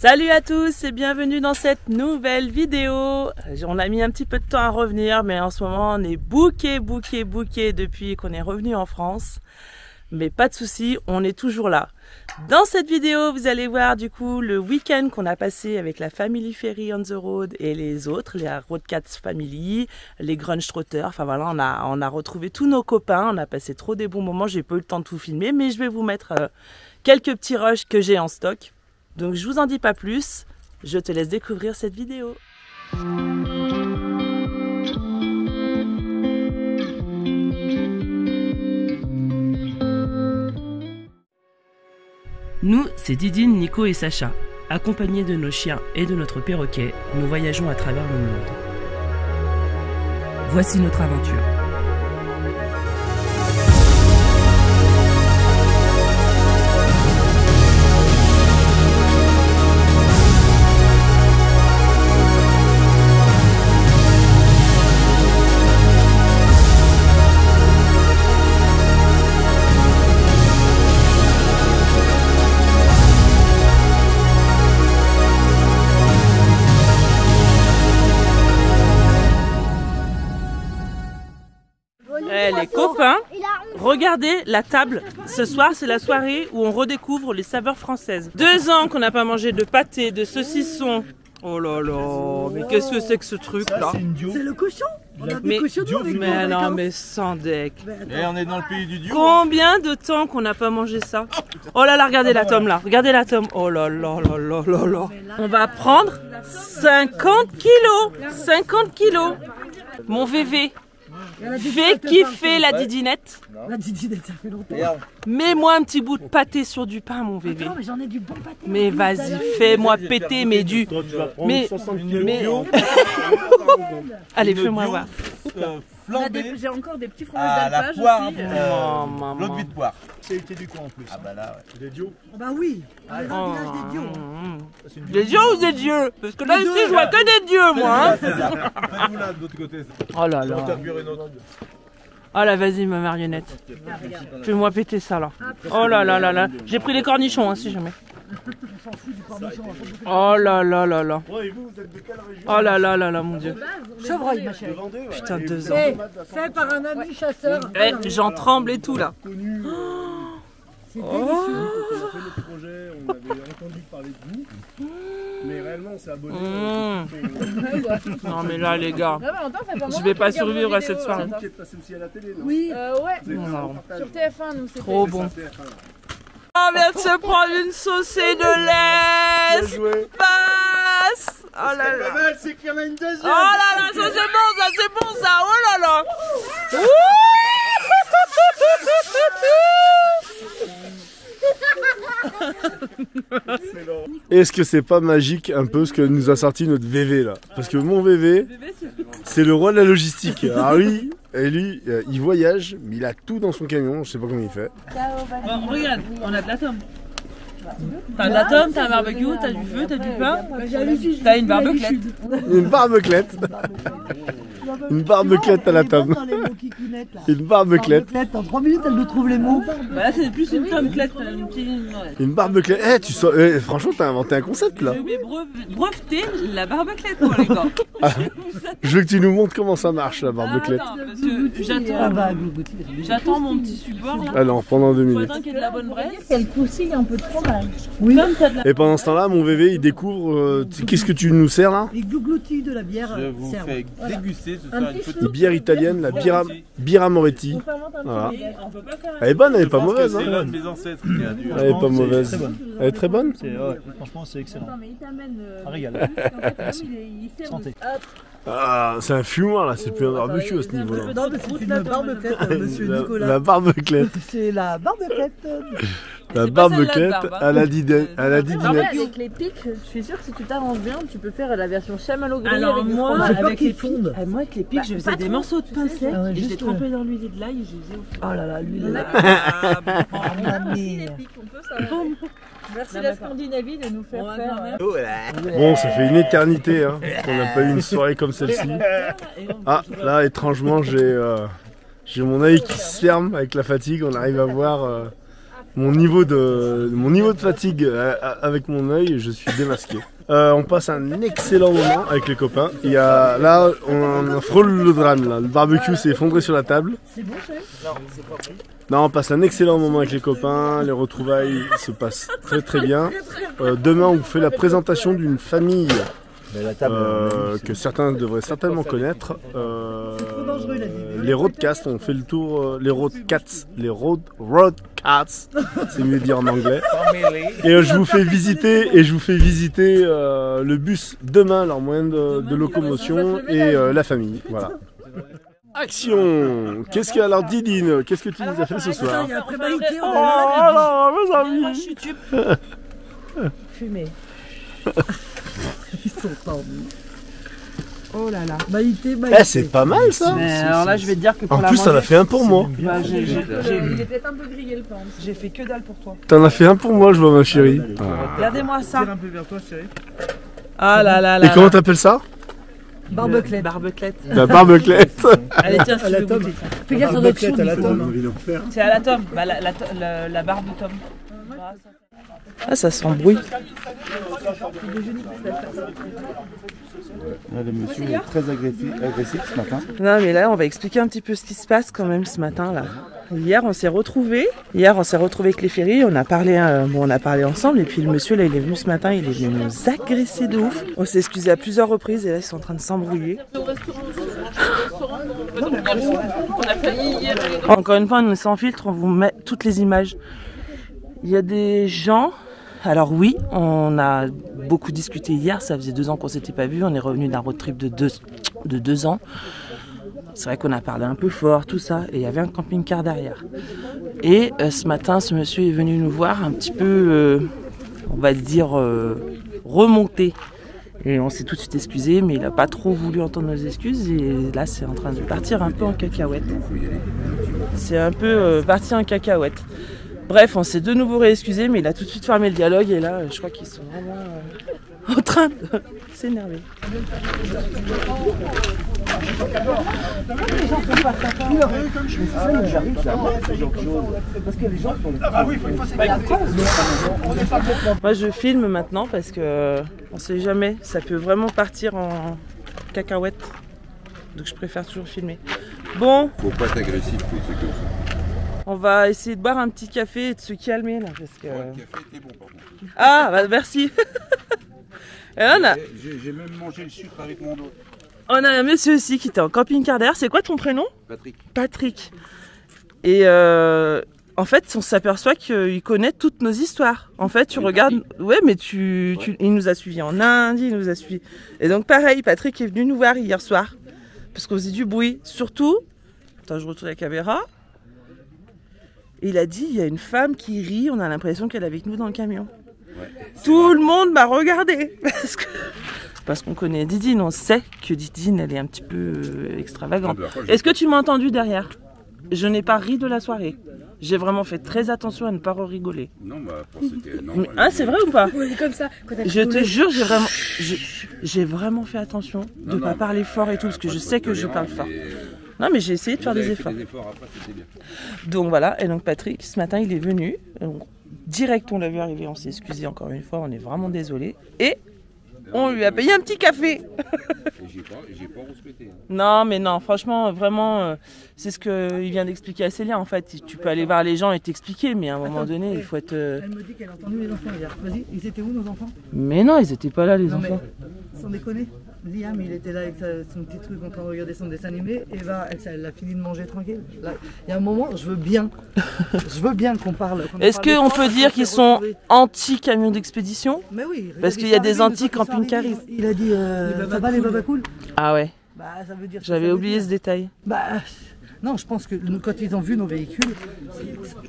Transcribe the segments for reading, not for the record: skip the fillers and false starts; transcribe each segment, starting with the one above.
Salut à tous et bienvenue dans cette nouvelle vidéo. On a mis un petit peu de temps à revenir, mais en ce moment on est bouqué depuis qu'on est revenu en France. Mais pas de souci, on est toujours là. Dans cette vidéo, vous allez voir du coup le week-end qu'on a passé avec la Family Ferry on the road et les autres, les Roadcats Family, les Grunge Trotters. Enfin voilà, on a retrouvé tous nos copains, on a passé trop des bons moments. J'ai pas eu le temps de tout filmer, mais je vais vous mettre quelques petits rushs que j'ai en stock. Donc je vous en dis pas plus, je te laisse découvrir cette vidéo. Nous, c'est Didine, Nico et Sacha. Accompagnés de nos chiens et de notre perroquet, nous voyageons à travers le monde. Voici notre aventure. Les copains, regardez la table. Ce soir, c'est la soirée où on redécouvre les saveurs françaises. 2 ans qu'on n'a pas mangé de pâté, de saucisson. Oh là là, mais qu'est-ce que c'est que ce truc là? C'est le cochon. On a des cochons avec mais non, mais sans deck. Et on est dans le pays du duo. Combien de temps qu'on n'a pas mangé ça? Oh là là, regardez la tome là. Regardez la tome. Oh là là là là là là. On va prendre 50 kilos. 50 kilos. Mon VV. Fais kiffer la didinette. La didinette, ça fait longtemps. Mets-moi un petit bout de pâté sur du pain, mon bébé. Attends, mais j'en ai du bon pâté. Mais vas-y, fais-moi péter, mais du. Mais. Allez, fais-moi voir. J'ai encore des petits fromages d'alpage. L'autre vie de poire. C'est l'été du coin en plus. Ah bah là, ouais. Des dios. Bah oui. Ah, des dios ou des dieux? Parce que là ici je vois que des dieux moi. Faites-vous là de l'autre côté. Oh là là. Oh là, vas-y ma marionnette. Fais-moi péter ça là. Oh là là là là. J'ai pris les cornichons hein, si jamais. On s'en fout du cornichon. Oh là là là là. Et vous, vous êtes de quelle région? Oh là là là là, mon Dieu. Chevreuil, ma chérie. Putain, 2 ans. Fait par un ami chasseur. J'en tremble et tout là. C'est délicieux. On a fait le projet, on avait entendu parler de vous, mais réellement on s'est abonné. Non mais là les gars, je vais pas survivre à cette soirée. Vous qui êtes passé aussi à la télé, non? Oui. Ouais. Sur TF1, nous. Trop bon. On vient de se prendre une saucée de lait. Passe. Oh là là. C'est qu'il y en a une deuxième. Oh là là, ça c'est bon, ça c'est bon ça. Oh là là. Est-ce que c'est pas magique un peu ce que nous a sorti notre VV là? Parce que mon VV, c'est le roi de la logistique. Ah oui, et lui, il voyage, mais il a tout dans son camion, je sais pas comment il fait. Bon, regarde, on a de la tome. T'as de la tome, t'as un barbecue, t'as du feu, t'as du pain, t'as une barbeclette. Une barbeclette. Une barbeclette à la tome. Une barbeclette. En 3 minutes, elle nous trouve les mots. Bah là, c'est plus une tomclette. Une barbeclette. Eh, tu sais, franchement, t'as inventé un concept là. J'ai oublié breveter la barbeclette, moi, les gars. Ah, je veux que tu nous montres comment ça marche la barbeclette. Ah, non, parce que j'attends mon petit support là. Alors, pendant 2 minutes. Faut attendre qu'il y ait de la bonne braise. Elle croustille un peu de fromage. Oui. Et pendant ce temps-là, mon VV, il découvre. Qu'est-ce que tu nous sers là? Les glougloutis de la bière. Je vous fais déguster. Une bière italienne, la birra Moretti. Voilà. Elle est bonne, elle est pas mauvaise. Hein. Elle est pas mauvaise. Elle est très bonne. Franchement, c'est excellent. Un régal. Santé. Ah, c'est un fumoir là, c'est plus un barbecue à ce niveau-là. C'est une barbeclette, monsieur Nicolas. La barbeclette. C'est la barbeclette. La barbeclette à la didinette. Avec les pics, je suis sûre que si tu t'avances bien, tu peux faire la version chamallow grillé avec du fromage. Avec les fondes. Moi, avec les pics, je faisais des morceaux de pain sec et je les trempais dans l'huile de l'ail et je les faisais au fond. Oh là là, l'huile de l'ail. Merci les pics, on peut savoir. Merci la Scandinavie de nous faire faire. Bon, ça fait une éternité hein, qu'on n'a pas eu une soirée comme celle-ci. Ah, là, étrangement, j'ai mon œil qui se ferme avec la fatigue. On arrive à voir... Mon niveau de fatigue avec mon œil, je suis démasqué. On passe un excellent moment avec les copains. Il y a, là, on frôle le drame. Là. Le barbecue s'est effondré sur la table. C'est bon, chérie ? Non, c'est pas pris. Non, on passe un excellent moment avec les copains. Les retrouvailles se passent très bien. Demain, on vous fait la présentation d'une famille que certains devraient certainement connaître. Les Roadcats, on fait le tour. Les Roadcats, c'est mieux dire en anglais. Et je vous fais visiter le bus demain, leur moyen de locomotion et la famille. Voilà. Action! Qu'est-ce que, alors Didine, qu'est-ce que tu nous as fait ce soir? Oh non, mes amis! Fumée. Ils sont pas en... Oh là là, Maïté. Eh, c'est pas mal ça. Mais alors là, je vais te dire que pour en la plus, t'en as fait un pour moi. Bah, il est peut-être un peu grillé le pain. J'ai fait que dalle pour toi. T'en as fait un pour moi, je vois ma chérie. Regardez-moi ça. Un peu vers toi, chérie. Ah là là là. Et comment t'appelles ça? Barbeclette. La barbeclette. Allez, tiens, c'est à la tome. Fais gaffe sur notre chou. C'est à la tome. Bah, la barbe de tome. Ah, ça s'embrouille. Là, le monsieur est très agressif ce matin. Non, mais là, on va expliquer un petit peu ce qui se passe quand même ce matin, là. Hier, on s'est retrouvés. Avec les ferries. On a parlé, ensemble. Et puis, le monsieur, là, il est venu ce matin. Il est venu nous agresser de ouf. On s'est excusé à plusieurs reprises. Et là, ils sont en train de s'embrouiller. Encore une fois, on est sans filtre. On vous met toutes les images. Il y a des gens... Alors oui, on a beaucoup discuté hier, ça faisait 2 ans qu'on ne s'était pas vu, on est revenu d'un road trip de 2 ans. C'est vrai qu'on a parlé un peu fort, tout ça, et il y avait un camping-car derrière. Et ce matin, ce monsieur est venu nous voir un petit peu, on va dire, remonté. Et on s'est tout de suite excusé, mais il n'a pas trop voulu entendre nos excuses, et là c'est en train de partir un peu en cacahuète. C'est un peu parti en cacahuète. Bref, on s'est de nouveau réexcusé, mais il a tout de suite fermé le dialogue et là, je crois qu'ils sont vraiment en train de s'énerver. Moi, je filme maintenant parce que on sait jamais, ça peut vraiment partir en cacahuète. Donc, je préfère toujours filmer. Bon. Faut pas être agressif pour ce que ça. On va essayer de boire un petit café et de se calmer là parce que... Ouais, le café était bon par contre. Ah bah merci. J'ai même mangé le sucre avec mon dos. On a un monsieur aussi qui était en camping-car derrière. C'est quoi ton prénom? Patrick. Patrick. Et en fait on s'aperçoit qu'il connaît toutes nos histoires. En fait tu regardes... Ouais mais il nous a suivis en Inde, il nous a suivis... Et donc pareil, Patrick est venu nous voir hier soir. Parce qu'on faisait du bruit. Surtout... Attends, je retourne la caméra. Il a dit, il y a une femme qui rit, on a l'impression qu'elle est avec nous dans le camion. Ouais, tout le monde m'a regardé. Parce qu'on connaît Didine, on sait que Didine, elle est un petit peu extravagante. Est-ce que tu m'as entendu derrière? Je n'ai pas ri de la soirée. J'ai vraiment fait très attention à ne pas rigoler. Non, bah, ah, c'est vrai ou pas? Oui, comme ça. Je te jure, j'ai vraiment fait attention de ne pas parler fort et tout, parce que je sais que je parle fort. Non, mais j'ai essayé de faire des efforts. Après, c'était bien. Donc voilà, et donc Patrick, ce matin, il est venu. Donc, direct, on l'a vu arriver, on s'est excusé encore une fois, on est vraiment désolé. Et on lui a payé un petit café. J'ai pas respecté. Non, mais non, franchement, vraiment, c'est ce qu'il vient d'expliquer à Célia, en fait. Tu peux aller voir les gens et t'expliquer, mais à un moment donné, il faut être... Elle me dit qu'elle a entendu les enfants hier. Vas-y, ils étaient où, nos enfants? Mais non, ils étaient pas là, les enfants. Mais, sans déconner, Liam, il était là avec son petit truc en train de regarder son dessin animé. Eva, elle a fini de manger tranquille. Là, il y a un moment, je veux bien qu'on parle. Est-ce qu'on peut dire qu'ils sont anti-camions d'expédition? Mais oui. Parce qu'il y a des anti-camping-caristes. Il a dit, ça va les babacouls? Ah ouais. Bah, ça veut dire. J'avais oublié ce détail. Bah, non, je pense que quand ils ont vu nos véhicules,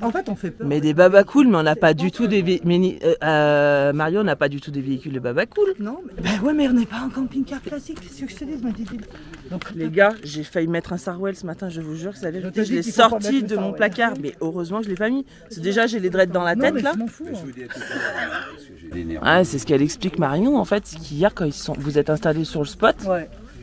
en fait, on fait peur. Mais des babacools, mais on n'a pas du tout des véhicules. Marion, on n'a pas du tout des véhicules de babacools. Non, mais... Bah ouais, mais on n'est pas en camping-car classique, c'est ce que je te dis, ma Didine. Donc, les gars, j'ai failli mettre un Sarwell ce matin, je vous jure, c'est la vérité. Je l'ai sorti de mon placard, mais heureusement que je l'ai pas mis. Déjà, j'ai les dreads dans la tête, là. Je m'en fous. Ah, c'est ce qu'elle explique, Marion, en fait, qu'hier, quand vous êtes installés sur le spot,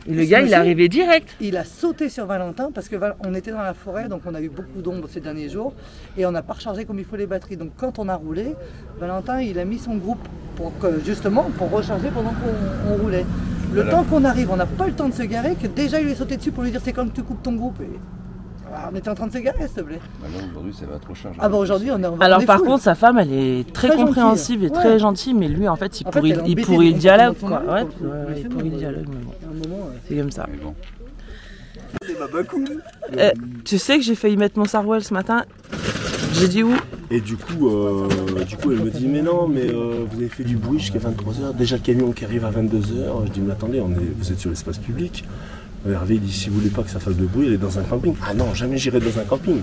Le gars, il est arrivé direct. Il a sauté sur Valentin parce qu'on était dans la forêt, donc on a eu beaucoup d'ombre ces derniers jours et on n'a pas rechargé comme il faut les batteries. Donc quand on a roulé, Valentin, il a mis son groupe pour que, justement pour recharger pendant qu'on roulait. Le temps qu'on arrive, on n'a pas le temps de se garer, que déjà il est sauté dessus pour lui dire c'est quand que tu coupes ton groupe. Et... ah, on était en train de se garer, s'il te plaît. Bah là, aujourd'hui, ça va trop charger. Ah bah aujourd'hui, on est en... Alors par contre, sa femme, elle est très compréhensive et très gentille, mais lui, en fait, il pourrit le dialogue, quoi. Ouais, il pourrit le dialogue, mais bon. C'est comme ça. Tu sais que j'ai failli mettre mon sarouel ce matin. J'ai dit où? Et du coup, elle me dit, mais non, mais vous avez fait du bruit jusqu'à 23h. Déjà, le camion qui arrive à 22h. Je dis, mais attendez, vous êtes sur l'espace public. Hervé dit, si vous voulez pas que ça fasse de bruit, allez dans un camping. Ah non, jamais j'irai dans un camping.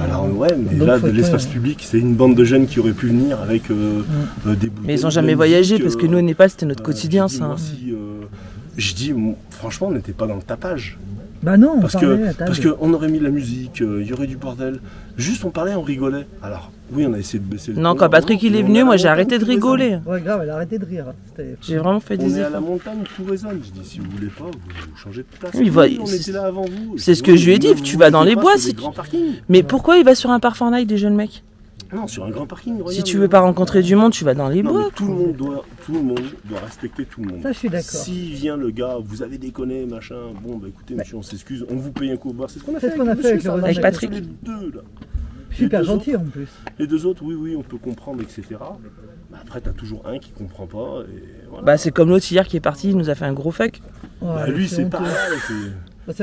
Alors ouais, mais donc, là, de l'espace public, c'est une bande de jeunes qui auraient pu venir avec des bouteilles. Mais ils n'ont jamais voyagé, parce que nous, au Népal, c'était notre quotidien, ça. Je dis, franchement, on n'était pas dans le tapage. Bah non, parce qu'on aurait mis de la musique, il y aurait du bordel. Juste, on parlait, on rigolait. Alors, oui, on a essayé de baisser le ton. Non, quand Patrick il est venu, moi j'ai arrêté de rigoler. Ouais, grave, elle a arrêté de rire. J'ai vraiment fait des efforts. On est à la montagne, tout résonne. Je dis, si vous voulez pas, vous changez de place. On était là avant vous. C'est ce que je lui ai dit, tu vas dans les bois. Mais pourquoi il va sur un parfum night des jeunes mecs? Non, sur un grand parking. Si tu veux pas rencontrer du monde, tu vas dans les bois. Tout le monde doit respecter tout le monde. Ça, je suis d'accord. Si vient le gars, vous avez déconné, machin, bon, bah écoutez, monsieur, on s'excuse, on vous paye un coup au bar. C'est ce qu'on a fait avec Patrick. Les deux, là. Super gentil, en plus. Les deux autres, oui, on peut comprendre, etc. Bah, après, t'as toujours un qui comprend pas. Et voilà. Bah, c'est comme l'autre hier qui est parti, il nous a fait un gros fuck. Ouais, bah, lui, c'est pareil.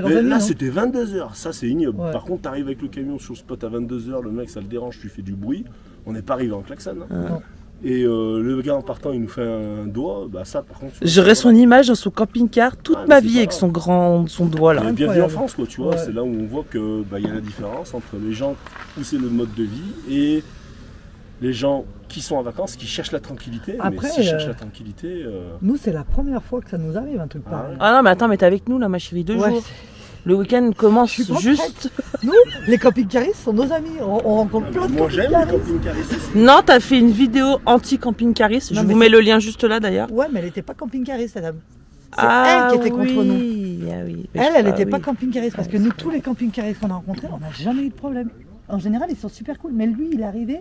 Mais là c'était 22h, ça c'est ignoble. Ouais. Par contre, t'arrives avec le camion sur le spot à 22h, le mec ça le dérange, tu fais du bruit. On n'est pas arrivé en klaxon. Hein. Et le gars en partant il nous fait un doigt, bah ça par contre. J'aurai son image dans son camping-car toute ma vie avec son grand doigt là. Bienvenue en France quoi, tu vois, c'est là où on voit que bah, y a la différence entre les gens où c'est le mode de vie et les gens qui sont en vacances, qui cherchent la tranquillité. Après, mais s'ils cherchent la tranquillité... Nous, c'est la première fois que ça nous arrive, un truc pareil. Ah non, mais attends, mais t'es avec nous, là, ma chérie, deux jours. Le week-end commence juste... Nous, les camping-caristes sont nos amis. On rencontre plein de camping-caristes. Moi, j'aime les camping-caristes. Non, t'as fait une vidéo anti-camping-caristes. Je vous mets le lien juste là, d'ailleurs. Ouais, mais elle n'était pas camping-cariste, la dame. C'est elle qui était contre nous. Ah oui. Elle n'était pas camping-cariste, parce que nous, tous les camping-caristes qu'on a rencontrés, on n'a jamais eu de problème. En général, ils sont super cool. Mais lui, il est arrivé...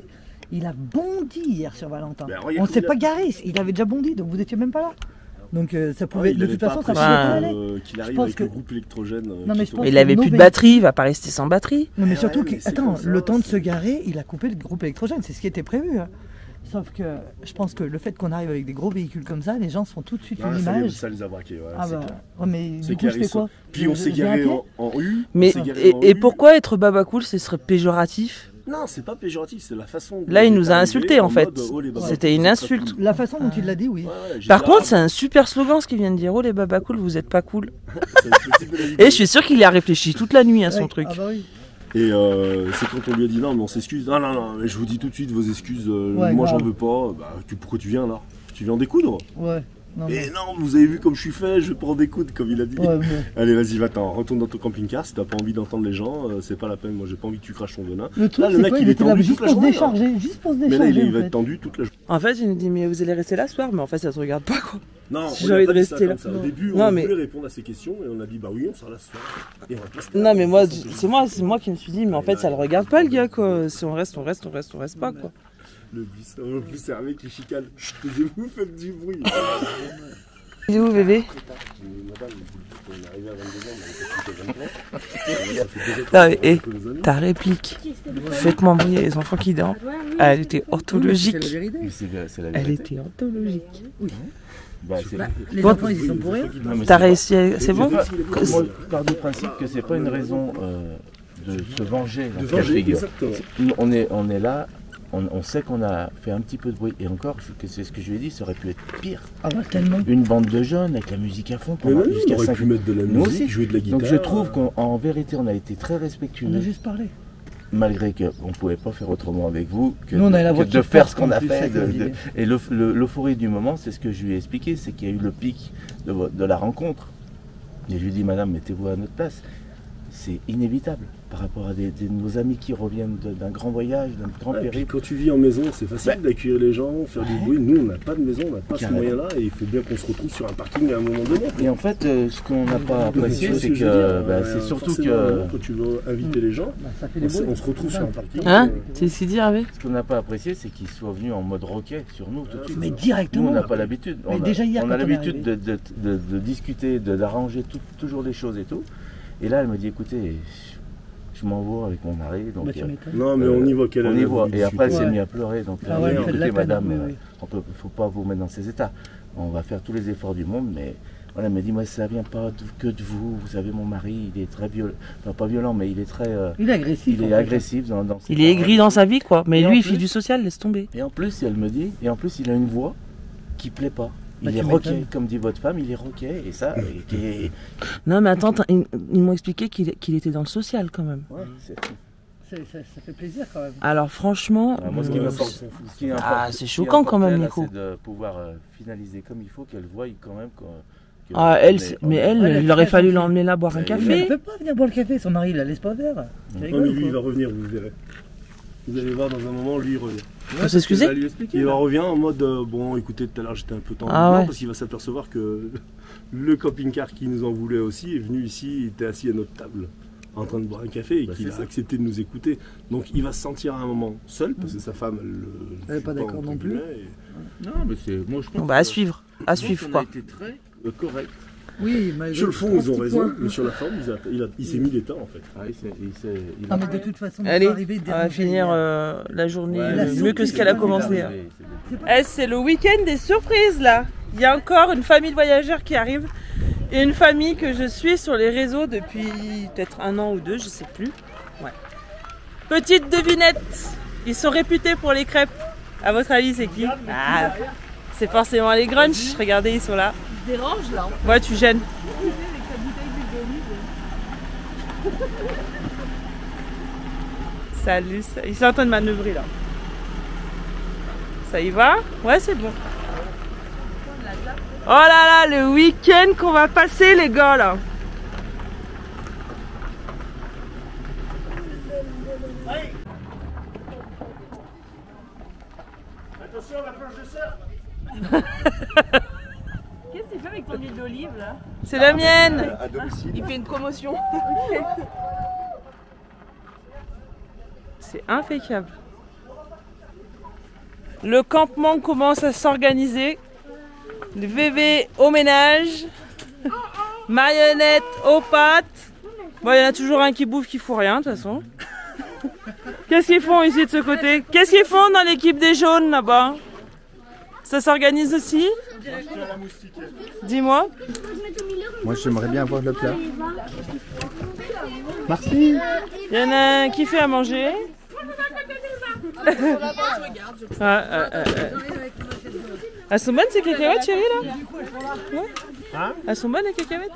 Il a bondi hier sur Valentin. Ben, on ne s'est pas garé, il avait déjà bondi, donc vous n'étiez même pas là. Donc ça pouvait, de toute façon, ça pouvait pas aller. Qu'il arrive avec le groupe électrogène. Non, mais il n'avait plus de batterie, il va pas rester sans batterie. Non, mais surtout, attends, le temps de se garer, il a coupé le groupe électrogène, c'est ce qui était prévu. Hein. Sauf que je pense que le fait qu'on arrive avec des gros véhicules comme ça, les gens se font tout de suite une image. Ça les a braqués, ouais, ah bah, ouais, mais du coup, je fais quoi? Puis on s'est garé en rue. Et pourquoi être baba cool, ce serait péjoratif? Non, c'est pas péjoratif, c'est la façon... Là, il nous a insultés, en fait. C'était une insulte. La façon dont il l'a dit, oui. Par contre, c'est un super slogan, ce qu'il vient de dire. Oh, les babas cool, vous êtes pas cool. Et je suis sûr qu'il a réfléchi toute la nuit à son truc. Et c'est quand on lui a dit, non, mais on s'excuse. Non, non, non, je vous dis tout de suite vos excuses. Moi, j'en veux pas. Bah, pourquoi tu viens, là? Tu viens en découdre? Ouais. Et non, vous avez vu comme je suis fait, je prends des coudes, comme il a dit. Ouais, ouais. Allez, vas-y, va-t'en, retourne dans ton camping-car, si t'as pas envie d'entendre les gens, c'est pas la peine, moi j'ai pas envie que tu craches ton venin. Là, le mec, il est tendu toute la journée. Juste pour se décharger. Mais là, il va être tendu toute la journée. En fait, il nous dit, mais vous allez rester là ce soir, mais en fait, ça se regarde pas, quoi. Non, si j'ai envie de rester là. Au début, on voulait répondre à ces questions, et on a dit, bah oui, on sera là ce soir. Et on reste là. Non, mais moi, c'est moi qui me suis dit, mais en fait, ça le regarde pas, le gars, quoi. Si on reste, on reste, on reste, on reste pas, quoi. Le bus, c'est Hervé qui chicane. Vous faites du bruit. Il est où, bébé? Ta réplique. Faites-moi briller les enfants qui dorment. Elle était orthologique. Elle était orthologique. Oui. Les enfants, ils sont pour rien. T'as réussi, c'est bon? Par du principe que c'est pas une raison de se venger. De venger, exactement. On est là. On sait qu'on a fait un petit peu de bruit, et encore, c'est ce que je lui ai dit, ça aurait pu être pire. Ah ouais, tellement. Une bande de jeunes avec la musique à fond, jusqu'à 5 pu mettre de la musique, jouer de la guitare. Donc je trouve qu'en vérité, on a été très respectueux. On a juste parlé. Malgré qu'on ne pouvait pas faire autrement avec vous que de faire ce qu'on a fait. Et l'euphorie du moment, c'est ce que je lui ai expliqué, c'est qu'il y a eu le pic de la rencontre. Et je lui ai dit, madame, mettez-vous à notre place. C'est inévitable. par rapport à de nos amis qui reviennent d'un grand voyage, d'un grand périple. Quand tu vis en maison, c'est facile d'accueillir les gens, faire du bruit. Nous, on n'a pas de maison, on n'a pas ce moyen-là, et il faut bien qu'on se retrouve sur un parking à un moment donné. Et en fait, ce qu'on n'a pas apprécié, c'est que c'est surtout que... Quand tu veux inviter les gens, on se retrouve sur un parking. Hein? C'est ce qu'il dit, Hervé? Ce qu'on n'a pas apprécié, c'est qu'ils soient venus en mode roquet sur nous tout de suite. Mais directement. Nous, on n'a pas l'habitude. On a l'habitude de discuter, d'arranger toujours des choses et tout. Et là, elle me dit, écoutez... Je m'envoie avec mon mari, donc non mais on y voit qu'elle et après elle s'est mise à pleurer, donc écoutez madame, il ne faut pas vous mettre dans ces états, on va faire tous les efforts du monde, mais voilà, elle m'a dit, moi ça vient pas que de vous, vous savez mon mari, il est très violent, enfin pas violent, mais il est très... il est agressif. Il est agressif dans il est aigri dans sa vie quoi, mais lui il fait du social, laisse tomber. Et en plus, elle me dit, et en plus il a une voix qui plaît pas. Il est roquet, comme dit votre femme, il est roquet, et ça... Non mais attends, ils m'ont expliqué qu'il était dans le social quand même. Ouais, ça fait plaisir quand même. Alors franchement... Moi, ce qui m'importe, c'est choquant quand même, Nico. C'est de pouvoir finaliser comme il faut, qu'elle voie quand même... Ah, elle, mais elle, il aurait fallu l'emmener là boire un café. Elle ne peut pas venir boire le café, son mari, il la laisse pas faire. Non mais lui, il va revenir, vous verrez. Vous allez voir dans un moment, lui il revient. Ouais, s'excuser. Il revient en mode bon, écoutez, tout à l'heure j'étais un peu tendu parce qu'il va s'apercevoir que le camping-car qui nous en voulait aussi est venu ici, il était assis à notre table en train de boire un café et qu'il a accepté de nous écouter. Donc il va se sentir à un moment seul parce que sa femme elle n'est pas d'accord non plus. Non, mais c'est moi je pense. Bah, à suivre, à suivre quoi. C'était très correct. Oui, sur le fond, ils ont raison, mais sur la forme, il s'est mis des temps en fait. Ah, mais de toute façon, allez, on va finir la journée mieux que ce qu'elle a commencé. C'est le week-end des surprises là. Il y a encore une famille de voyageurs qui arrive et une famille que je suis sur les réseaux depuis peut-être 1 an ou 2, je sais plus. Ouais. Petite devinette, ils sont réputés pour les crêpes. À votre avis, c'est qui? C'est forcément les Grunge. Regardez, ils sont là. Dérange là. Ouais, tu gênes. Salut, ils sont en train de manœuvrer là. Ça y va? Ouais, c'est bon. Oh là là, le week-end qu'on va passer les gars là. Attention, la planche de sœur. Qu'est-ce qu'il fait avec ton huile d'olive là? C'est la mienne! À domicile. Il fait une promotion. C'est impeccable. Le campement commence à s'organiser. Le VV au ménage. Marionnette aux pâtes. Bon, il y en a toujours un qui bouffe qui fout rien de toute façon. Qu'est-ce qu'ils font ici de ce côté? Qu'est-ce qu'ils font dans l'équipe des jaunes là-bas? Ça s'organise aussi? Dis-moi. Moi j'aimerais bien avoir le plat. Merci. Il y en a un qui fait à manger. Elles sont bonnes ces cacahuètes, chérie là? Ouais. Elles sont bonnes les cacahuètes?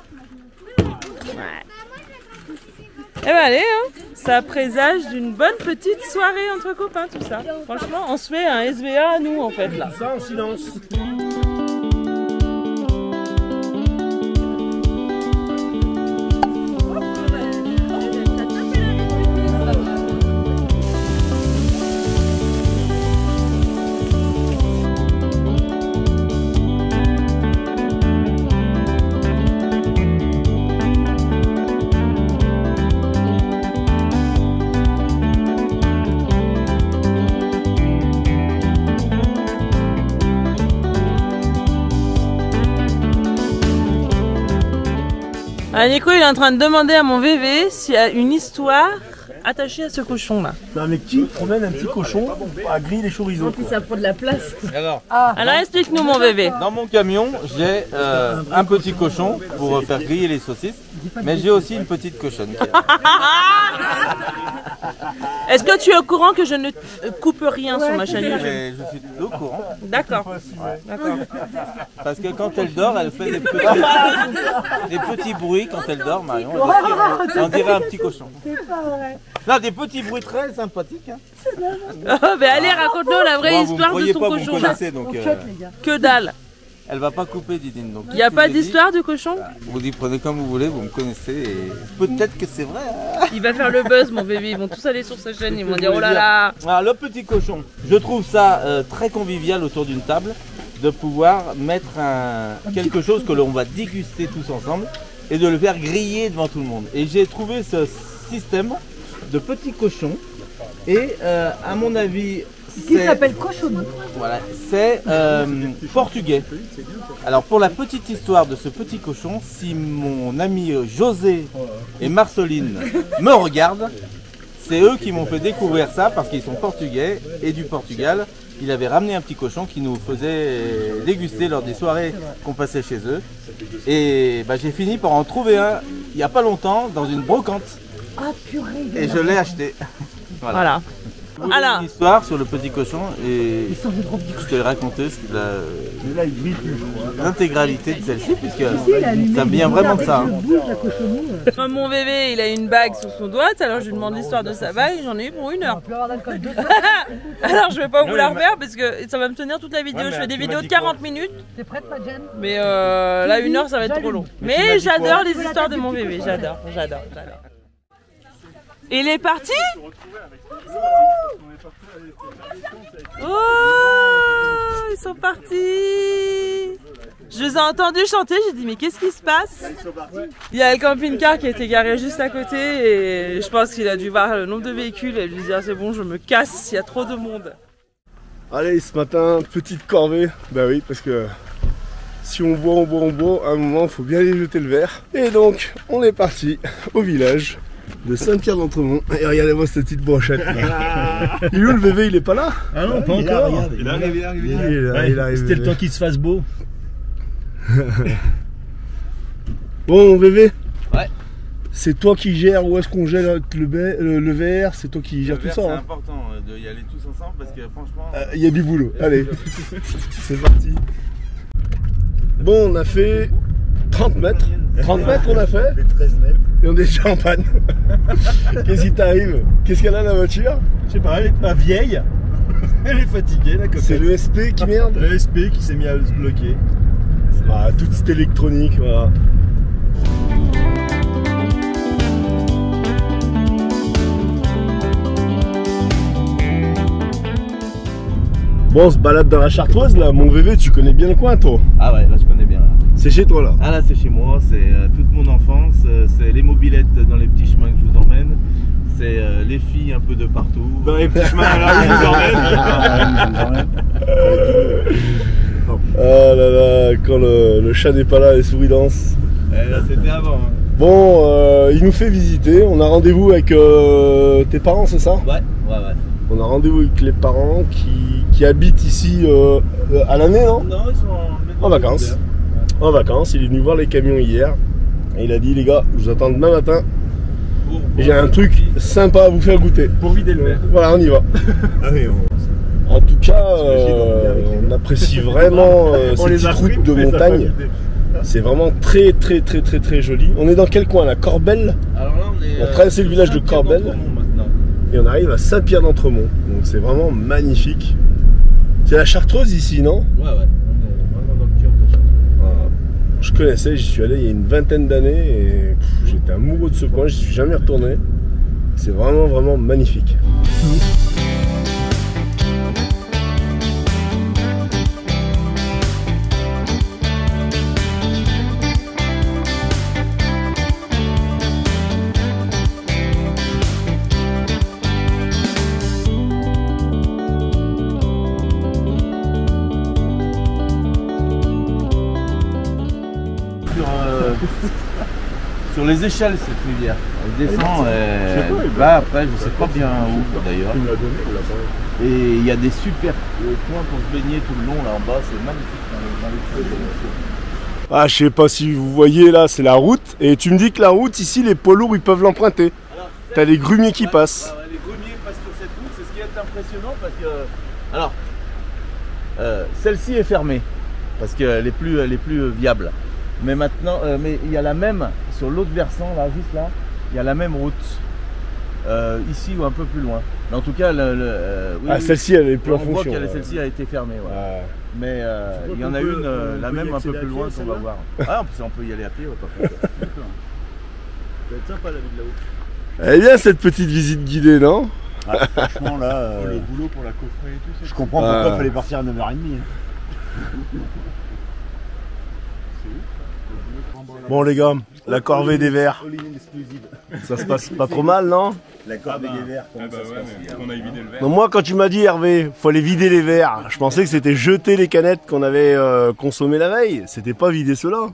Ouais. Eh ben allez, hein, ça présage d'une bonne petite soirée entre copains tout ça. Franchement, on se fait un SVA à nous en fait là. Ça en silence. Nico il est en train de demander à mon VV s'il y a une histoire attachée à ce cochon là. Non mais qui promène un petit cochon à griller les chorizo? Ça prend de la place. Alors explique-nous mon VV. Dans mon camion j'ai un petit cochon pour faire griller les saucisses, mais j'ai aussi une petite cochonne. Est-ce que tu es au courant que je ne coupe rien sur ma chaîne YouTube? Je suis au courant. D'accord. Parce que quand elle dort, elle fait des petits bruits quand elle dort, Marion. On dirait un petit cochon. C'est pas vrai. Non, des petits bruits très sympathiques. Hein. Oh, mais allez, raconte-nous la vraie histoire de son cochon. Que dalle. Elle va pas couper, Didine. Il n'y a pas d'histoire de cochon. Vous y prenez comme vous voulez, vous me connaissez et peut-être que c'est vrai. Il va faire le buzz, mon bébé. Ils vont tous aller sur sa chaîne, ils vont dire oh là là. Alors, le petit cochon, je trouve ça très convivial autour d'une table de pouvoir mettre quelque chose que l'on va déguster tous ensemble et de le faire griller devant tout le monde. Et j'ai trouvé ce système de petits cochons et à mon avis... Qui s'appelle cochonneau. Voilà, c'est portugais. Alors pour la petite histoire de ce petit cochon, si mon ami José et Marceline me regardent, c'est eux qui m'ont fait découvrir ça parce qu'ils sont portugais et du Portugal. Ils avaient ramené un petit cochon qui nous faisait déguster lors des soirées qu'on passait chez eux. Et bah, j'ai fini par en trouver un il n'y a pas longtemps dans une brocante. Ah purée. Et je l'ai acheté. Voilà. Voilà. Une histoire sur le petit cochon et je te l'ai raconté l'intégralité de celle-ci puisque ça vient vraiment de ça. Mon bébé il a une bague sur son doigt, alors je lui demande l'histoire de sa bague, j'en ai eu pour 1 heure. Alors je vais pas vous la refaire parce que ça va me tenir toute la vidéo, je fais des vidéos de 40 minutes. T'es prête ma Jen ? Mais là 1 heure ça va être trop long. Mais j'adore les histoires de mon bébé, j'adore. Il est parti. Oh, ils sont partis. Je les ai entendus chanter, j'ai dit mais qu'est-ce qui se passe? Il y a le camping-car qui était garé juste à côté et je pense qu'il a dû voir le nombre de véhicules et lui dire c'est bon je me casse, il y a trop de monde. Allez ce matin, petite corvée, bah oui parce que si on boit, on boit, à un moment il faut bien aller jeter le verre. Et donc on est parti au village de Saint-Pierre d'Entremont. Et regardez-moi cette petite brochette. Il est où le bébé? Il est pas là? Ah non, pas encore. Il arrive, il arrive. C'était le temps qu'il se fasse beau. Bon, mon bébé. Ouais. C'est toi qui gères où est-ce qu'on gèle le verre, c'est toi qui gères tout ça. C'est important d'y aller tous ensemble parce que franchement. Il y a du boulot. Allez, c'est parti. Bon, on a fait 30 mètres. 30 mètres on a fait, 13 mètres. Et on est déjà en panne. Qu'est-ce qui t'arrive? Qu'est-ce qu'elle a la voiture? Je sais pas, elle est pas vieille. Elle est fatiguée la copine. C'est le SP qui merde. Le SP qui s'est mis à se bloquer. Bah toute cette électronique voilà. Bon on se balade dans la Chartreuse là, mon VV tu connais bien le coin toi. Ah ouais là je connais bien là. C'est chez toi là? Ah là c'est chez moi, c'est toute mon enfance, c'est les mobilettes dans les petits chemins que je vous emmène, c'est les filles un peu de partout. Dans les petits chemins là où je vous emmène. Ah là là, quand le chat n'est pas là, les souris dansent. Là c'était avant. Hein. Bon, il nous fait visiter, on a rendez-vous avec tes parents c'est ça? Ouais, ouais, ouais. On a rendez-vous avec les parents qui habitent ici à l'année non? Non, ils sont en vacances. En vacances, il est venu voir les camions hier et il a dit les gars, je vous attends demain matin et j'ai un truc sympa à vous faire goûter. Pour vider le verre. Voilà, on y va. En tout cas, on apprécie vraiment ces routes de montagne. C'est vraiment très joli. On est dans quel coin là? Corbelle. Alors là, on traverse le village de Corbelle et on arrive à Saint-Pierre d'Entremont. Donc c'est vraiment magnifique. C'est la Chartreuse ici, non? Ouais, ouais. Je connaissais, j'y suis allé il y a une vingtaine d'années et j'étais amoureux de ce coin, j'y suis jamais retourné. C'est vraiment vraiment magnifique. Sur les échelles cette rivière, elle descend, elle va après, je sais pas bien où d'ailleurs. Et il y a des super points pour se baigner tout le long là en bas, c'est magnifique. Ah je sais pas si vous voyez là, c'est la route et tu me dis que la route ici les poids lourds ils peuvent l'emprunter. T'as les grumiers qui passent. Les grumiers passent sur cette route, c'est ce qui est impressionnant parce que alors celle-ci est fermée parce qu'elle est plus viable. Mais maintenant, mais il y a la même, sur l'autre versant, là, juste là, il y a la même route, ici ou un peu plus loin. Mais en tout cas, oui, celle-ci, elle est plus en fonction. On voit que celle-ci a été fermée. Ouais. Mais il y en a une, la même un peu plus loin qu'on va voir. Ah, on peut y aller à pied, ouais, par contre. D'accord. Ça va être sympa la ville là-haut. Eh bien, cette petite visite guidée, non? Ah, franchement, là. Le boulot pour la coffrer et tout ça. Je comprends pourquoi il fallait partir à 9h30. Bon, les gars, la corvée des verts. Ça se passe pas trop mal, non? La corvée des verts. Moi, quand tu m'as dit, Hervé, faut aller vider les verres, je pensais que c'était jeter les canettes qu'on avait consommées la veille. C'était pas vider cela.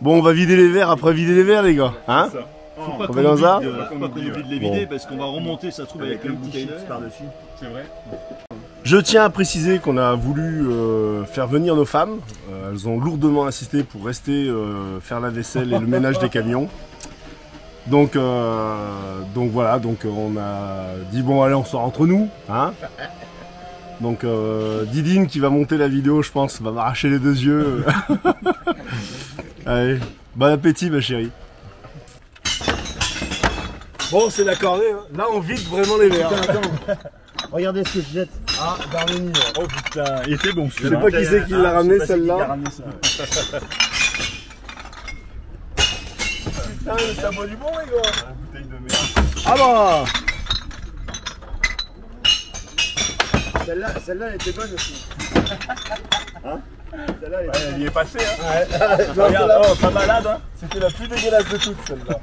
Bon, on va vider les verres après vider les verres, les gars. Hein? Faut pas qu'on oublie de les vider parce qu'on va remonter, ça se trouve, avec le petit chips par-dessus. C'est vrai. Je tiens à préciser qu'on a voulu faire venir nos femmes. Elles ont lourdement insisté pour rester faire la vaisselle et le ménage des camions. Donc voilà, donc on a dit bon allez on sort entre nous. Hein, donc Didine qui va monter la vidéo je pense va m'arracher les deux yeux. Allez, bon appétit ma chérie. Bon c'est la corvée, hein. Là on vide vraiment les verres. Regardez ce que je jette. Ah, Darwin. Oh putain, il était bon. Je sais pas qui c'est qui l'a ramené celle-là. Putain, ça boit du bon, les gars. La bouteille de merde. Ah bah celle-là, elle était bonne aussi. Hein? Celle-là, elle était bonne. Elle y est passée, hein? Ouais. Non, regarde, oh, pas malade, hein? C'était la plus dégueulasse de toutes, celle-là.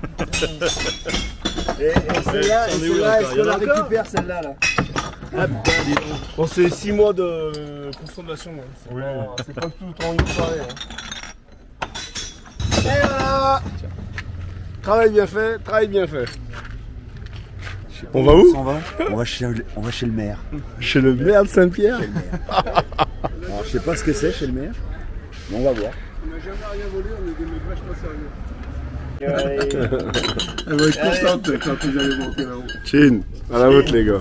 Et celle-là, est-ce qu'on la récupère, celle-là, là? Ah putain, dis donc. Bon, c'est 6 mois de consommation. Hein. C'est oui. Pas tout en une soirée. Hein. Et voilà. Tiens. Travail bien fait, travail bien fait. On va où? On va chez le maire. Chez le maire de Saint-Pierre? Chez le maire. Alors, je sais pas ce que c'est chez le maire, mais on va voir. On n'a jamais rien volé, on est des mecs vachement sérieux. Elle va être contente quand vous allez monter là-haut. Chin, à la route les gars.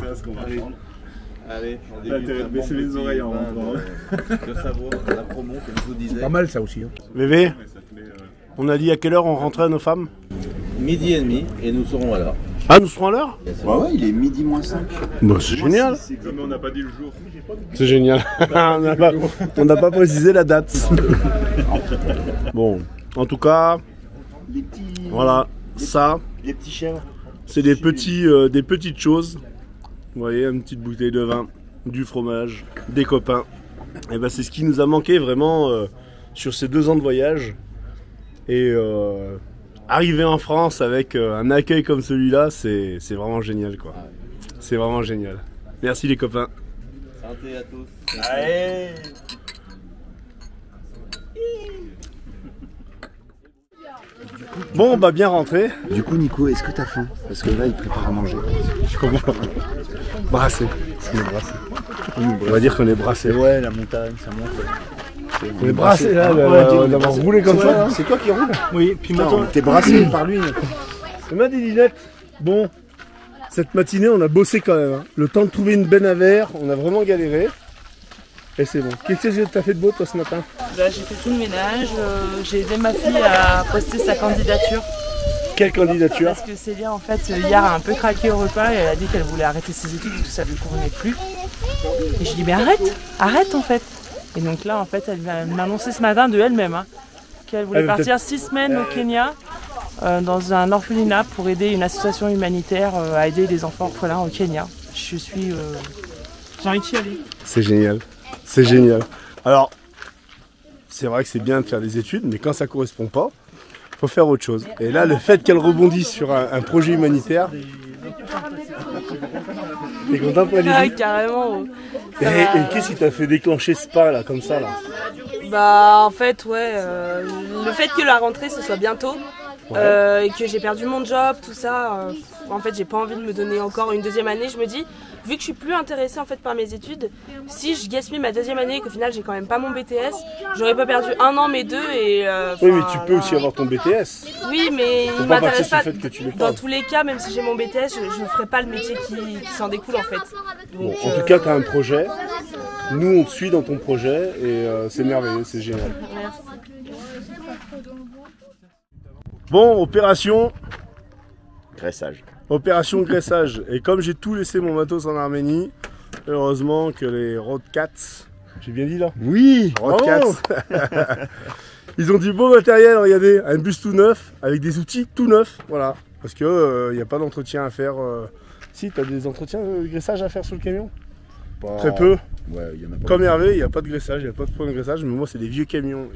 Allez, on débute. T'as intérêt de baisser les oreilles en rentrant. De savoir, la promo, comme je vous disais. Pas mal ça aussi. Bébé, hein. On a dit à quelle heure on rentrait à nos femmes? Midi et demi, et nous serons à l'heure. Ah, nous serons à l'heure? Bah ouais, il est midi moins 5. Bah c'est génial. Comme on n'a pas dit le jour. C'est génial. On n'a pas précisé la date. Bon, en tout cas, les petits, voilà, ça, les petits chèvres. C'est des petites choses. Vous voyez, une petite bouteille de vin, du fromage, des copains. Et ben c'est ce qui nous a manqué vraiment sur ces 2 ans de voyage. Et arriver en France avec un accueil comme celui-là, c'est vraiment génial quoi. C'est vraiment génial. Merci les copains. Santé à tous. Allez. Bon, on va bien rentrer. Du coup, Nico, est-ce que t'as faim? Parce que là, il prépare à manger. Je comprends. Brassé. On va dire qu'on est brassé. Ouais, la montagne, ça monte. On est brassé là, d'avoir roulé comme ça. C'est toi qui roule? Oui, puis maintenant. T'es brassé par lui. C'est ma dilinette. Bon, cette matinée, on a bossé quand même. Hein. Le temps de trouver une benne à verre, on a vraiment galéré. Et c'est bon. Qu'est-ce que t'as fait de beau toi ce matin? Bah, j'ai fait tout le ménage, j'ai aidé ma fille à poster sa candidature. Quelle candidature? Parce que Célia en fait hier a un peu craqué au repas et elle a dit qu'elle voulait arrêter ses études parce que ça ne lui convenait plus. Et je lui ai dit mais arrête, arrête en fait. Et donc là en fait elle m'a annoncé ce matin de elle-même hein, qu'elle voulait partir 6 semaines au Kenya dans un orphelinat pour aider une association humanitaire à aider les enfants orphelins au Kenya. Je suis... J'ai envie d'y aller. C'est génial. C'est génial. Alors, c'est vrai que c'est bien de faire des études, mais quand ça ne correspond pas, il faut faire autre chose. Et là, le fait qu'elle rebondisse sur un projet humanitaire... T'es content pour la visite ? Carrément. Et qu'est-ce qui t'a fait déclencher ce pas, là, comme ça, là ? Bah, en fait, ouais. Le fait que la rentrée, ce soit bientôt, ouais. Et que j'ai perdu mon job, tout ça... en fait, j'ai pas envie de me donner encore une 2e année. Je me dis, vu que je suis plus intéressée en fait par mes études, si je gaspille ma 2e année et qu'au final j'ai quand même pas mon BTS, j'aurais pas perdu 1 an mais 2 et. Oui, mais tu peux aussi avoir ton BTS. Oui, mais il m'intéresse pas. Dans tous les cas, même si j'ai mon BTS, je ne ferai pas le métier qui s'en découle en fait. Donc, bon, en tout cas, tu as un projet. Nous, on te suit dans ton projet et c'est merveilleux, c'est génial. Merci. Bon, opération. Graissage. Opération graissage. Et comme j'ai tout laissé mon matos en Arménie, Heureusement que les Roadcats, j'ai bien dit là? Oui, Roadcats. Ils ont du beau matériel, regardez, un bus tout neuf, avec des outils tout neufs, voilà. Parce qu'il n'y a pas d'entretien à faire. Si, tu as des entretiens de graissage à faire sur le camion? Pas... Très peu. Ouais, y en a pas. Comme Hervé, il n'y a pas de graissage, il n'y a pas de point de graissage, mais moi c'est des vieux camions.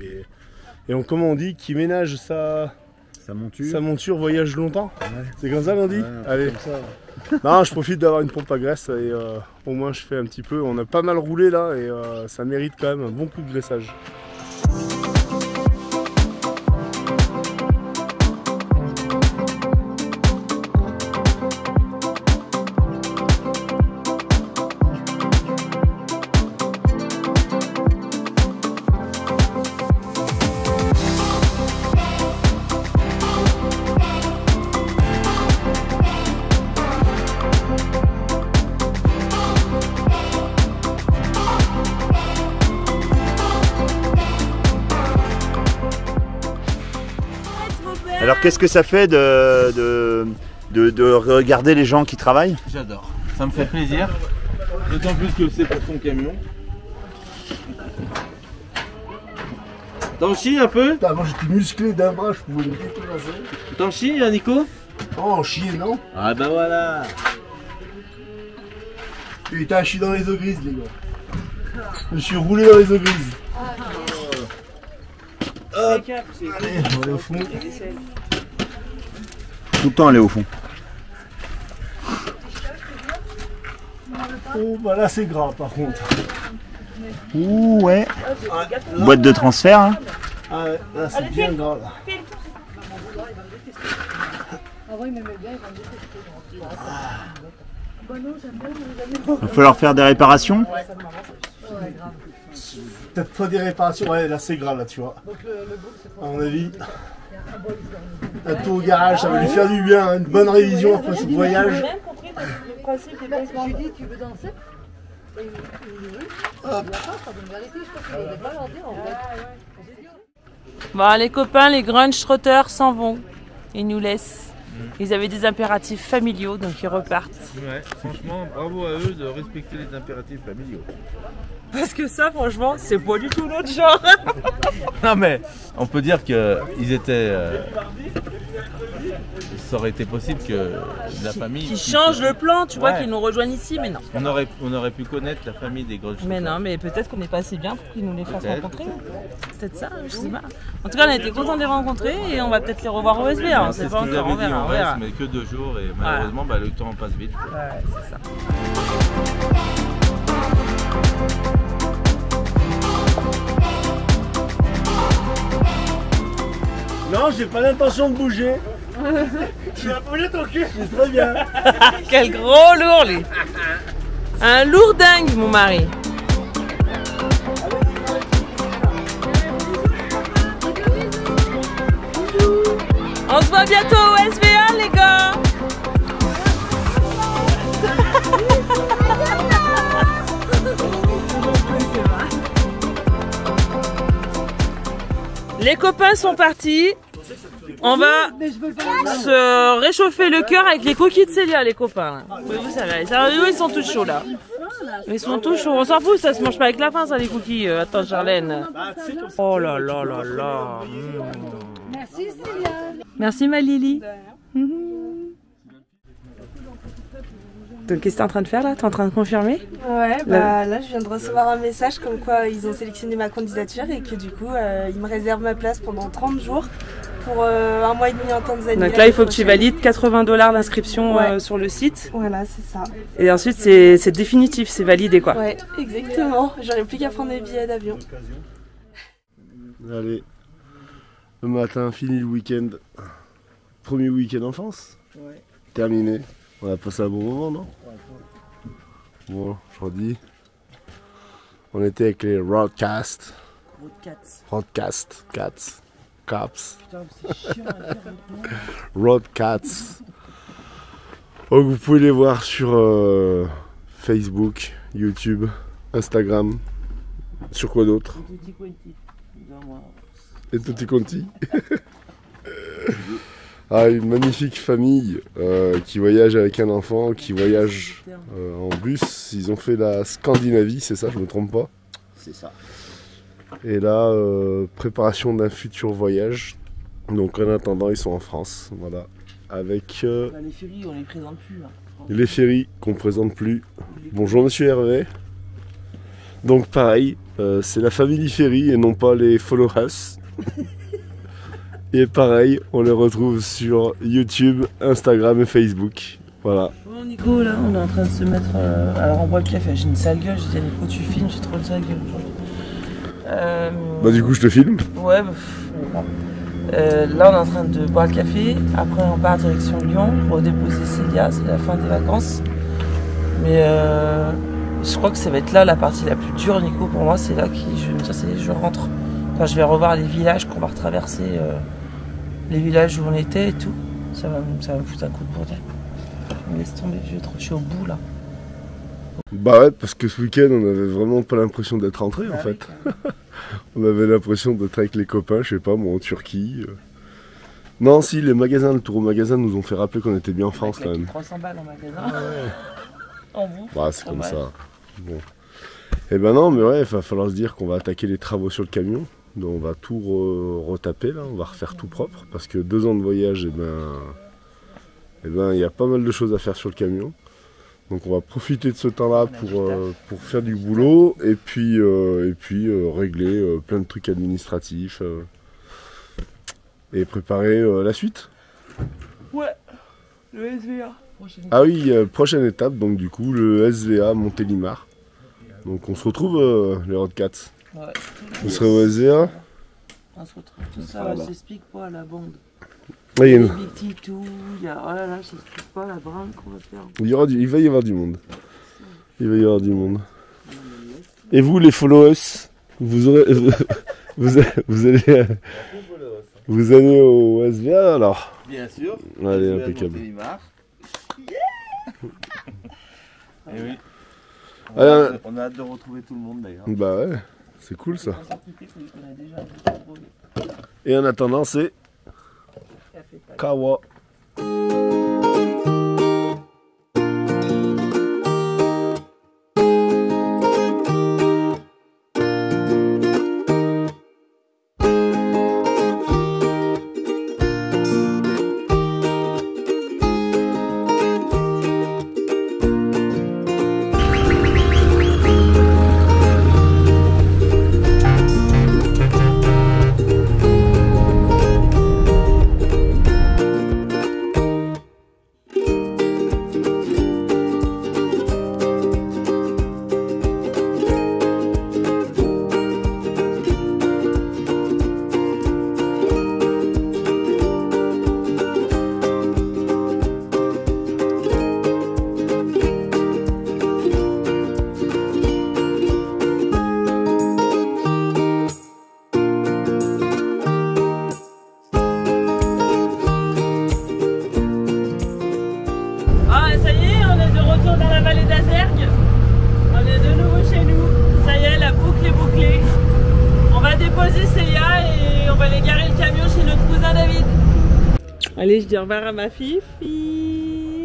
Et on, comment on dit, qui ménage sa monture voyage longtemps. Ouais. C'est comme ça qu'on dit, ouais. Allez. Comme ça, ouais. Non, je profite d'avoir une pompe à graisse et au moins je fais un petit peu. On a pas mal roulé là et ça mérite quand même un bon coup de graissage. Alors qu'est-ce que ça fait de regarder les gens qui travaillent? J'adore, ça me fait plaisir, d'autant plus que c'est pour son camion. T'en chies un peu? Avant j'étais musclé d'un bras, je pouvais me déplacer. T'en chies là, Nico? Oh, chier non? Ah bah voilà. Putain, je suis dans les eaux grises les gars. Je suis roulé dans les eaux grises. Hop. Allez, on va aller au fond. Tout le temps aller au fond. Oh bah là c'est gras par contre. Ouh ouais. Boîte de transfert hein. Ah ouais, là c'est bien gras là. Il va falloir faire des réparations. Peut-être pas des réparations, ouais là c'est grave là tu vois. Donc le boule, c'est pas à mon avis. Un tour au garage, ça va lui faire du bien, hein. Une bonne révision après ce voyage. J'ai même compris le principe des placements. Julie, tu veux danser? Bon, les copains, les Grunge Trotters s'en vont. Ils nous laissent. Ils avaient des impératifs familiaux, donc ils repartent. Ouais, franchement, bravo à eux de respecter les impératifs familiaux. Parce que ça, franchement, c'est pas du tout notre genre. Non mais, on peut dire qu'ils étaient... ça aurait été possible que la famille... Qui change le plan, tu vois, qu'ils nous rejoignent ici, mais non. On aurait pu connaître la famille des Grunge Trotters. Mais non, mais peut-être qu'on n'est pas assez bien pour qu'ils nous les fassent rencontrer. Peut-être ça, je sais pas. En tout cas, on a été contents de les rencontrer et on va peut-être les revoir au SVA. C'est pas encore, on verra. On reste, mais que 2 jours et malheureusement, bah, le temps passe vite. Ouais, c'est ça. Non, j'ai pas l'intention de bouger. Tu as bougé ton cul, c'est très bien. Quel gros lourd, lui. Un lourd dingue, mon mari. On se voit bientôt au SVA, les gars. Les copains sont partis, on va se réchauffer le cœur avec les cookies de Célia, les copains. Vous savez, ils sont tous chauds là. Ils sont tous chauds, on s'en fout, ça se mange pas avec la faim ça les cookies. Attends Charlène. Oh là là là là. Merci Célia. Merci ma Lily. Donc qu'est-ce que t'es en train de faire là? T'es en train de confirmer? Ouais, bah là je viens de recevoir un message comme quoi ils ont sélectionné ma candidature et que du coup ils me réservent ma place pendant 30 jours pour 1 mois et demi en Tanzanie. Donc là il faut que tu valides 80 $ l'inscription sur le site. Voilà, c'est ça. Et ensuite c'est définitif, c'est validé quoi. Ouais, exactement. J'aurais plus qu'à prendre mes billets d'avion. Allez, le matin, fini le week-end. Premier week-end en France. Ouais. Terminé. On a passé un bon moment, non? Bon, je redis. On était avec les Roadcats. Roadcats. Cats. Caps. Putain, c'est chiant à dire maintenant. Roadcats. Donc vous pouvez les voir sur Facebook, YouTube, Instagram. Sur quoi d'autre? Et Tutti Quanti. Et Tutti Quanti. à une magnifique famille qui voyage avec un enfant, qui voyage en bus. Ils ont fait la Scandinavie, c'est ça, je me trompe pas? C'est ça. Et là, préparation d'un futur voyage. Donc en attendant, ils sont en France, voilà. Avec... les ferries, on les présente plus. Hein, les ferries qu'on présente plus. Bonjour monsieur Hervé. Donc pareil, c'est la Family Ferry et non pas les followers. Et pareil, on les retrouve sur YouTube, Instagram et Facebook. Voilà. Bon Nico, là, on est en train de se mettre... alors on boit le café, j'ai une sale gueule, j'ai dit Nico tu filmes, j'ai trop une sale gueule aujourd'hui. Bah du coup je te filme. Ouais, bah... là on est en train de boire le café, après on part direction Lyon pour déposer Célia, c'est la fin des vacances. Mais je crois que ça va être là la partie la plus dure Nico, pour moi c'est là que je vais me dire ça y est, je rentre. Enfin je vais revoir les villages qu'on va retraverser, les villages où on était et tout. Ça va me foutre un coup de bordel. Je me laisse tomber, je suis au bout là. Bah ouais, parce que ce week-end on avait vraiment pas l'impression d'être rentré en fait. On avait l'impression d'être avec les copains, je sais pas moi, en Turquie. Non si, les magasins, le tour au magasin nous ont fait rappeler qu'on était bien en France quand même. 300 balles en magasin, en bouffe. Bah c'est comme ça. Bon. Et ben non mais ouais, il va falloir se dire qu'on va attaquer les travaux sur le camion. Donc on va tout retaper là, on va refaire tout propre. Parce que 2 ans de voyage, et ben, y a pas mal de choses à faire sur le camion. Donc on va profiter de ce temps-là pour faire du boulot et puis régler plein de trucs administratifs et préparer la suite. Ouais, le SVA. Ah oui, prochaine étape, donc du coup le SVA Montélimar. Donc on se retrouve les Roadcats. Ouais. On serait au SVA. On se retrouve tout ça, voilà. J'explique pas à la bande. Il y a une... il va y avoir du monde. Il va y avoir du monde. Et vous les followers, vous aurez... vous allez au SVA alors? Bien sûr. Allez, impeccable. Et oui. On a hâte de retrouver tout le monde d'ailleurs. Bah ouais, c'est cool ça. Et en attendant, c'est Kawa. Allez, je dis au revoir à ma fifi.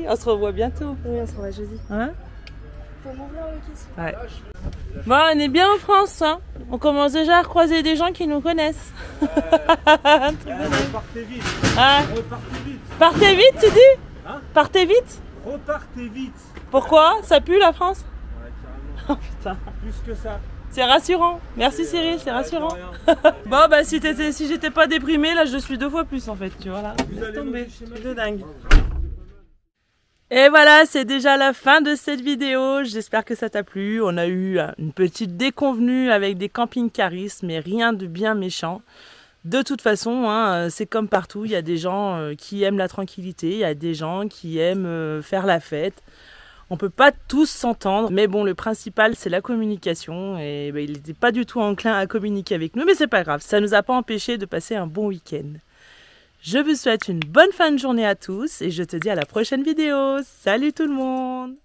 On se revoit bientôt. Oui, on se revoit jeudi. Hein? Pour m'ouvrir le caisse. Ouais. Bon, on est bien en France, hein. On commence déjà à croiser des gens qui nous connaissent. Repartez vite. Ah. Repartez vite. Partez vite, tu dis? Hein? Partez vite. Repartez vite. Pourquoi? Ça pue la France? Ouais, carrément. Oh putain. Plus que ça. C'est rassurant. Merci Cyril, c'est rassurant. Bon bah si j'étais pas déprimée, là je suis 2 fois plus en fait, tu vois là. Laisse tomber, c'est de dingue. Et voilà, c'est déjà la fin de cette vidéo. J'espère que ça t'a plu. On a eu une petite déconvenue avec des camping-caristes, mais rien de bien méchant. De toute façon, hein, c'est comme partout, il y a des gens qui aiment la tranquillité, il y a des gens qui aiment faire la fête. On peut pas tous s'entendre, mais bon, le principal, c'est la communication. Et ben, il n'était pas du tout enclin à communiquer avec nous, mais c'est pas grave. Ça nous a pas empêché de passer un bon week-end. Je vous souhaite une bonne fin de journée à tous et je te dis à la prochaine vidéo. Salut tout le monde!